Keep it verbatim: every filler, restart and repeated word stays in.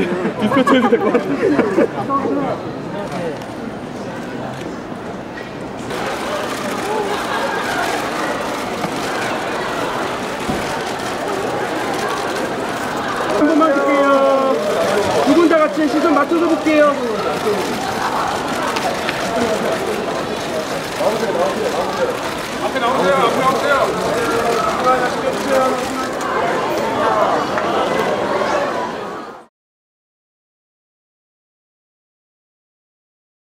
디스패치 디스패치 해도 될 것 같아. 시선 맞춰서 볼게요. 나오세요, 나오세요, 나오세요. 앞에 나오세요, 앞에 나오세요.